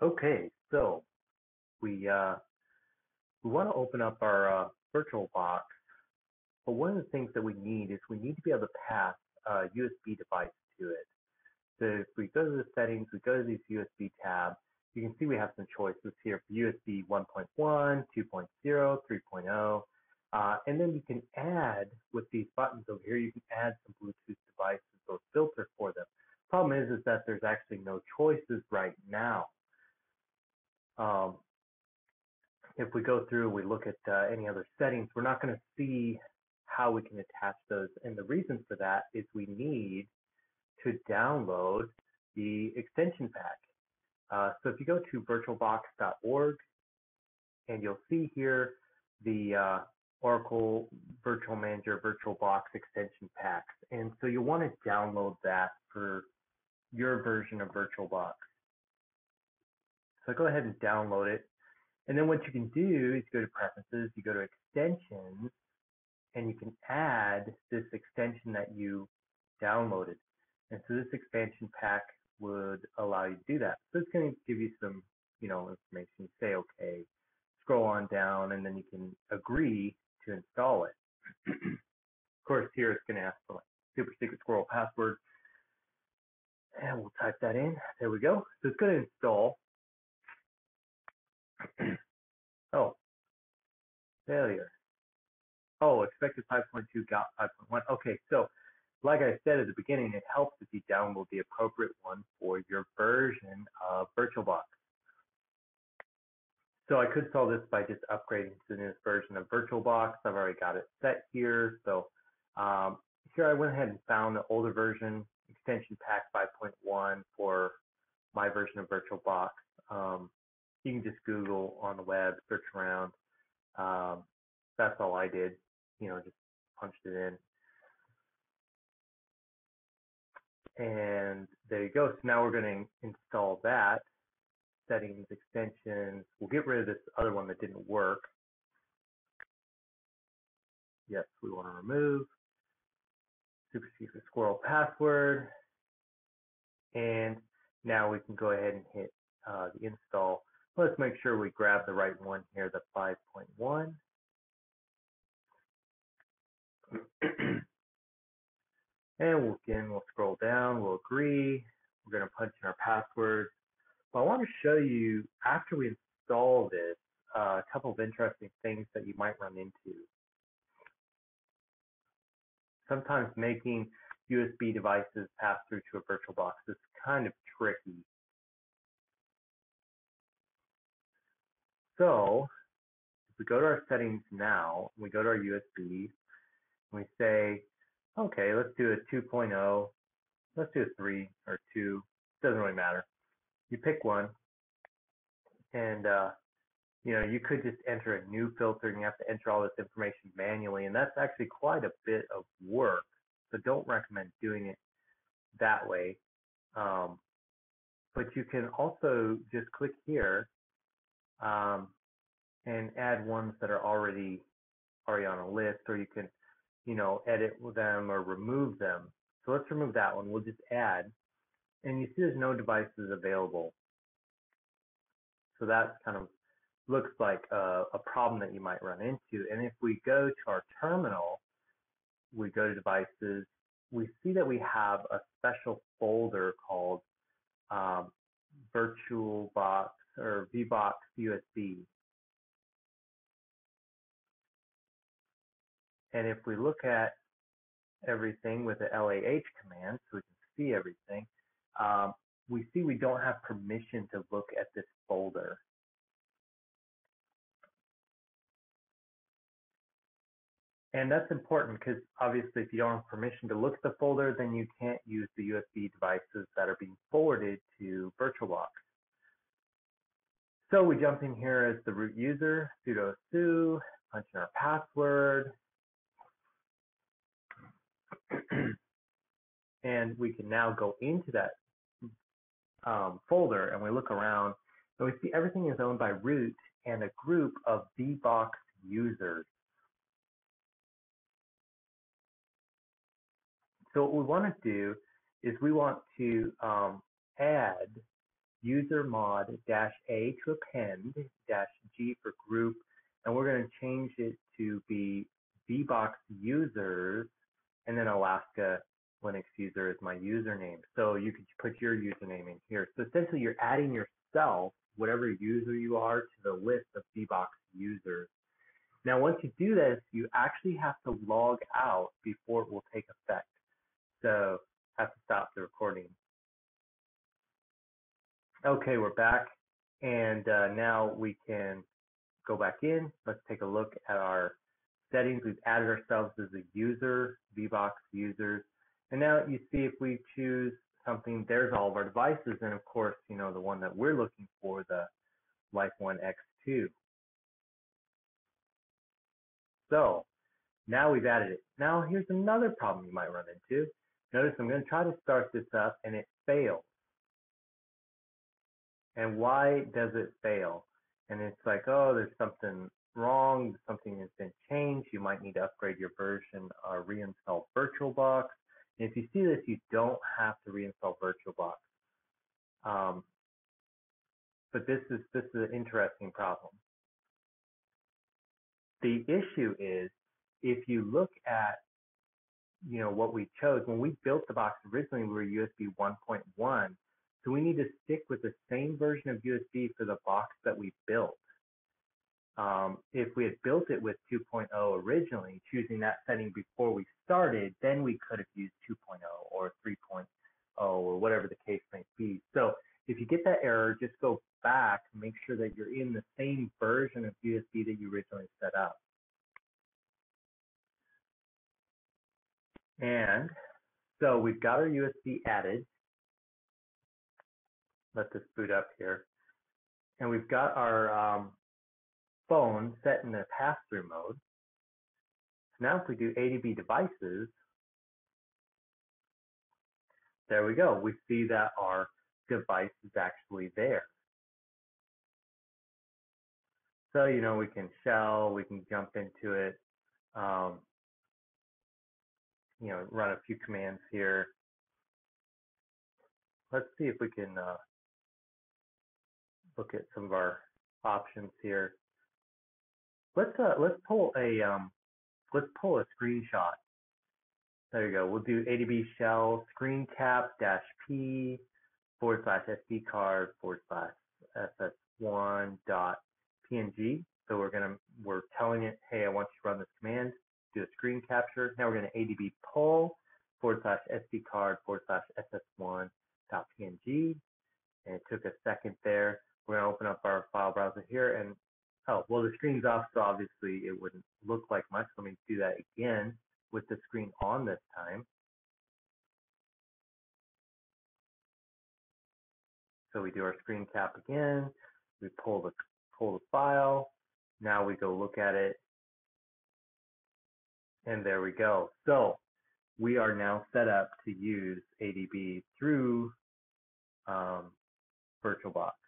Okay, so we want to open up our VirtualBox, but one of the things that we need is we need to be able to pass a USB device to it. So if we go to the settings, we go to these USB tabs, you can see we have some choices here for USB 1.1, 2.0, 3.0, and then you can add with these buttons over here, you can add some Bluetooth devices or filter for them. Problem is that there's actually no choices right now. If we go through, we look at any other settings, we're not going to see how we can attach those. And the reason for that is we need to download the extension pack. So if you go to virtualbox.org, and you'll see here the Oracle Virtual Manager VirtualBox extension packs. And so you'll want to download that for your version of VirtualBox. So go ahead and download it. And then what you can do is you go to Preferences, you go to Extensions, and you can add this extension that you downloaded. And so this expansion pack would allow you to do that. So it's going to give you some, information. You say okay, scroll on down, and then you can agree to install it. Of course, here it's going to ask for like super secret squirrel password, and we'll type that in. There we go. So it's going to install. Oh, failure. Oh, expected 5.2 got 5.1. Okay, so like I said at the beginning, it helps if you download the appropriate one for your version of VirtualBox. So I could solve this by just upgrading to the newest version of VirtualBox. I've already got it set here. So here I went ahead and found the older version, extension pack 5.1 for my version of VirtualBox. You can just Google on the web, search around. That's all I did, just punched it in. And there you go. So now we're going to install that. Settings, extensions. We'll get rid of this other one that didn't work. Yes, we want to remove. Super secret squirrel password. And now we can go ahead and hit the install. Let's make sure we grab the right one here, the 5.1. And we'll scroll down, we'll agree. We're going to punch in our password. But I want to show you, after we install this, a couple of interesting things that you might run into. Sometimes making USB devices pass through to a VirtualBox is kind of tricky. So if we go to our settings now, we go to our USB, and we say, okay, let's do a 2.0, let's do a 3 or 2, doesn't really matter. You pick one, and you could just enter a new filter, and you have to enter all this information manually, and that's actually quite a bit of work, so don't recommend doing it that way. But you can also just click here and add ones that are already on a list, or you can edit them or remove them. So let's remove that one. We'll just add. And you see there's no devices available. So that kind of looks like a problem that you might run into. And if we go to our terminal, we go to devices, we see that we have a special folder called VirtualBox or VBox USB. And if we look at everything with the LAH command, so we can see everything, we see we don't have permission to look at this folder. And that's important because obviously if you don't have permission to look at the folder, then you can't use the USB devices that are being forwarded to VirtualBox. So we jump in here as the root user, sudo su, punch in our password. And we can now go into that folder, and we look around, and we see everything is owned by root and a group of VBox users. So what we want to do is we want to add user mod -a to append, -g for group, and we're going to change it to be VBox users, and then Alaska Linux user is my username. So you could put your username in here. So essentially you're adding yourself, whatever user you are, to the list of VBox users. Now, once you do this, you actually have to log out before it will take effect. So I have to stop the recording. Okay, we're back, and now we can go back in. Let's take a look at our settings. We've added ourselves as a user, VBox users, and now you see if we choose something, there's all of our devices, and of course, you know, the one that we're looking for, the Life1 X2. So now we've added it. Now here's another problem you might run into. Notice I'm going to try to start this up, and it fails. And why does it fail? And it's like, oh, there's something wrong. Something has been changed. You might need to upgrade your version or reinstall VirtualBox. And if you see this, you don't have to reinstall VirtualBox. But this is an interesting problem. The issue is, if you look at, you know, what we chose, when we built the box originally, we were USB 1.1. So we need to stick with the same version of USB for the box that we built. If we had built it with 2.0 originally, choosing that setting before we started, then we could have used 2.0 or 3.0 or whatever the case may be. So if you get that error, just go back, make sure that you're in the same version of USB that you originally set up. And so we've got our USB added. Let this boot up here. And we've got our phone set in the pass-through mode. So now if we do ADB devices, there we go. We see that our device is actually there. So, you know, we can shell, we can jump into it, you know, run a few commands here. Let's see if we can look at some of our options here. Let's pull a screenshot. There you go. We'll do ADB shell screen cap -p /SD card /ss1.png. So we're telling it, hey, I want you to run this command, do a screen capture. Now we're going to ADB pull /SD card /ss1.png, and it took a second there. We're going to open up our file browser here, and oh, well, the screen's off, so obviously it wouldn't look like much. Let me do that again with the screen on this time. So we do our screen cap again. We pull the file. Now we go look at it, and there we go. So we are now set up to use ADB through VirtualBox.